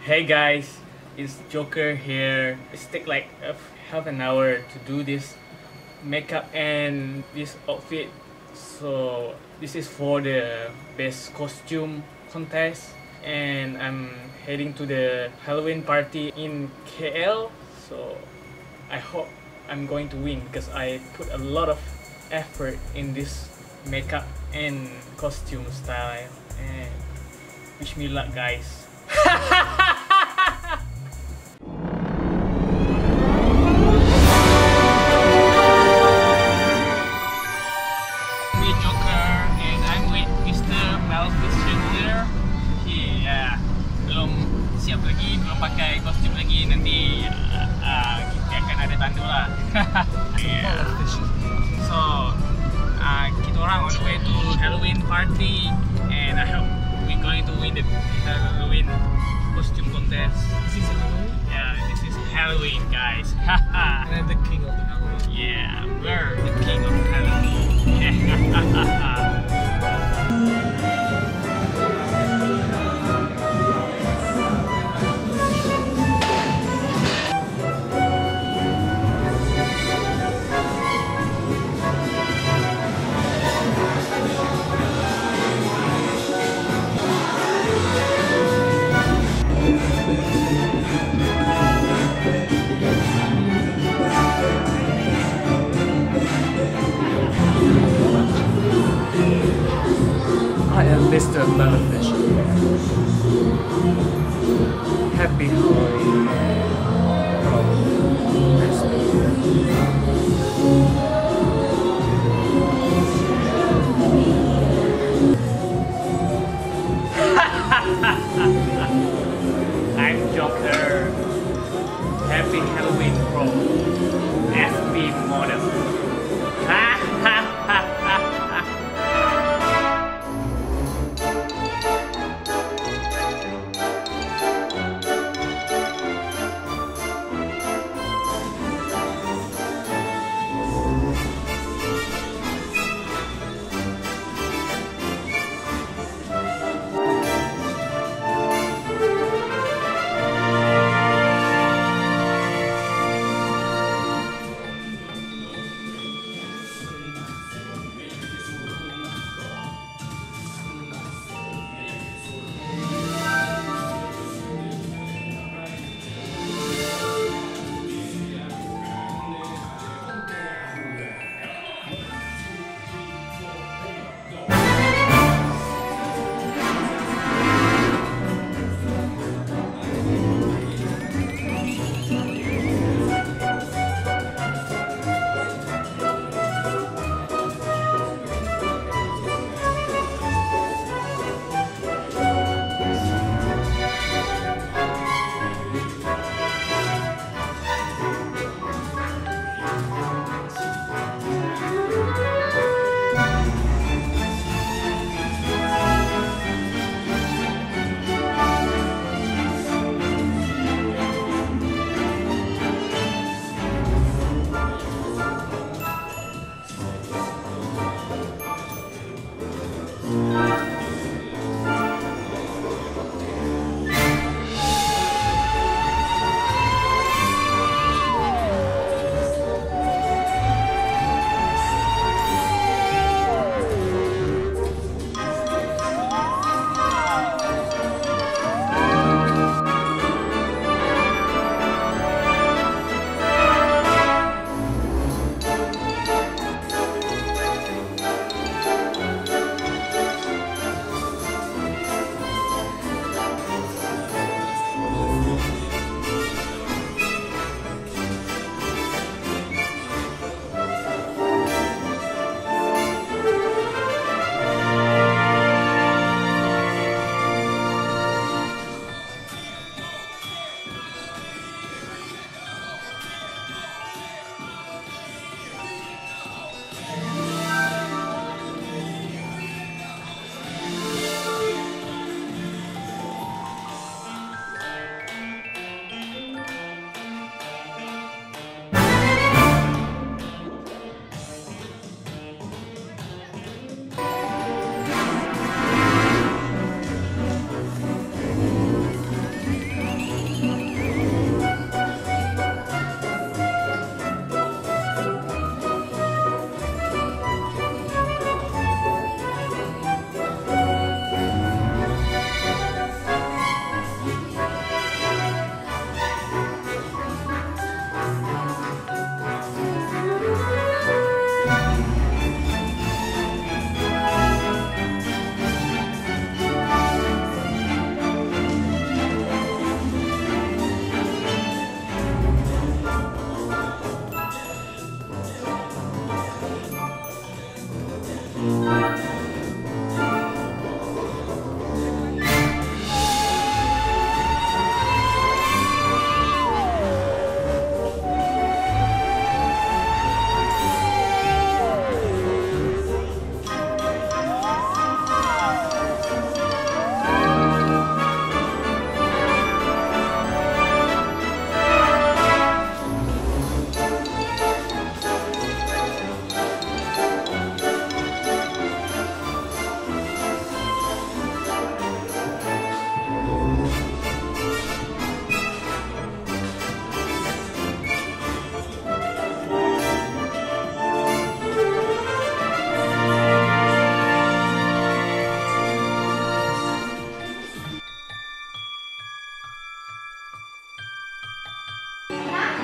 Hey guys, it's Joker here. It's take like half an hour to do this makeup and this outfit. So this is for the best costume contest, and I'm heading to the Halloween party in KL. So I hope I'm going to win because I put a lot of effort in this makeup and costume style, and wish me luck guys. Me Joker, and I'm with Mr Maleficent there. Iya, belum siap lagi, belum pakai kostum lagi. Nanti kita akan ada tandu lah. Yeah. So kita orang on the way to Halloween party, and I hope we're going to win the Halloween costume contest. This is Halloween? Yeah, this is Halloween guys. And I'm the king of the Halloween. Yeah, we're the king of Halloween. Mr Maleficent. Happy Halloween. I'm Joker. Happy Halloween from FB Model. Ha!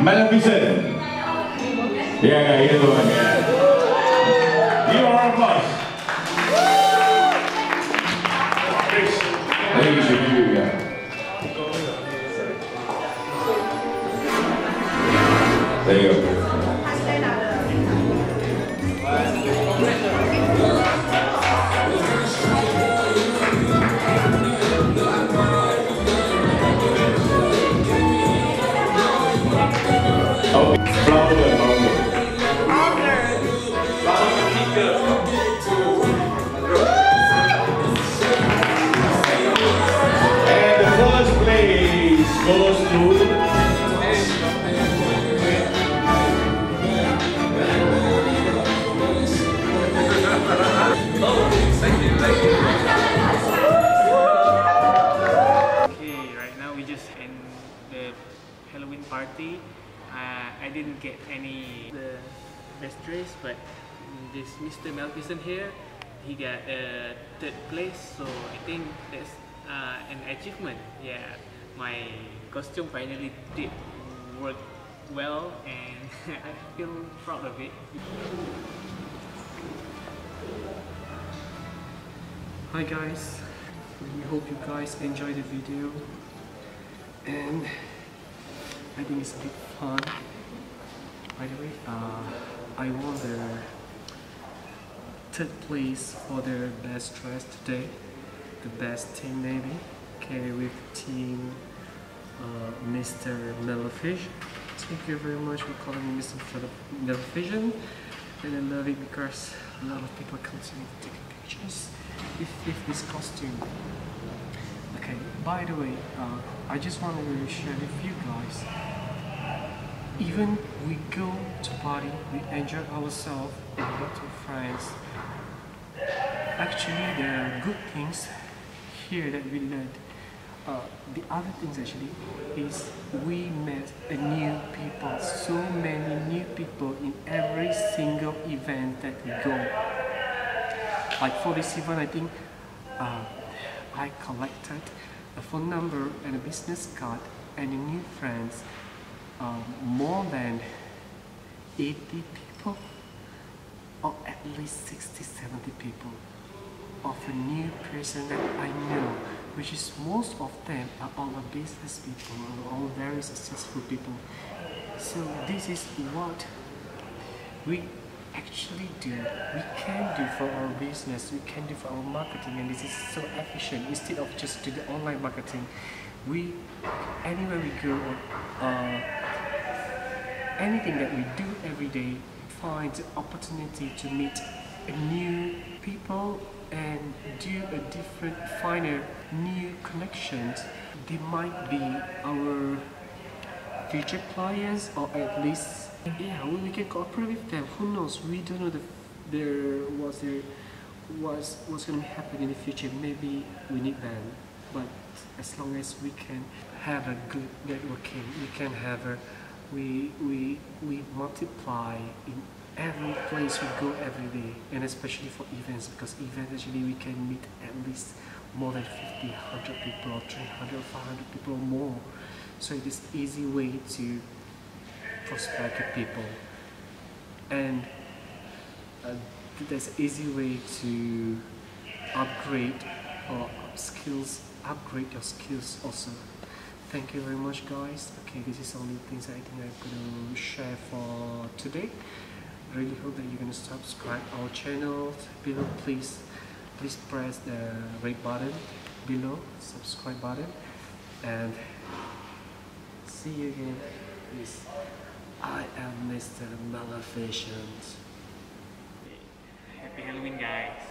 Maleficent. Yeah, here's the one. Yeah. Give her applause. I think you should give it, yeah. There you go. I didn't get any the best dress, but this Mr Maleficent here, he got third place, so I think that's an achievement. Yeah, my costume finally did work well and I feel proud of it. Hi guys, we hope you guys enjoyed the video, and I think it's a bit fun. By the way, I won the third place for the best dress today. The best team maybe. Okay, with team Mr. Lelefish. Thank you very much for calling me Mr. Maleficent. And I love it because a lot of people continue taking pictures with this costume. Okay, by the way, I just want to share with you guys. Even we go to party, we enjoy ourselves and go to friends. Actually, there are good things here that we learned. The other things actually is we met a new people, so many new people in every single event that we go. Like for this event, I think I collected a phone number and a business card and a new friends. More than 80 people, or at least 60-70 people of a new person that I know, which is most of them are all business people, or all very successful people. So this is what we actually do. We can do for our business, we can do for our marketing, and this is so efficient. Instead of just doing the online marketing, we anywhere we go, anything that we do every day, find the opportunity to meet new people and do a different, finer, new connections. They might be our future clients, or at least, yeah, we can cooperate with them. Who knows? We don't know what's going to happen in the future. Maybe we need them, but as long as we can have a good networking, we multiply in every place we go every day, and especially for events, because events actually we can meet at least more than 50, 100 people, 300, 500 people or more. So it is easy way to prosper to people, and that's easy way to upgrade or upgrade your skills also. Thank you very much guys. Okay, this is only things I think I'm gonna share for today. really hope that you're gonna subscribe our channel below. Please press the red button below, subscribe button, and see you again. Please. I am Mr. Maleficent. Happy Halloween, guys.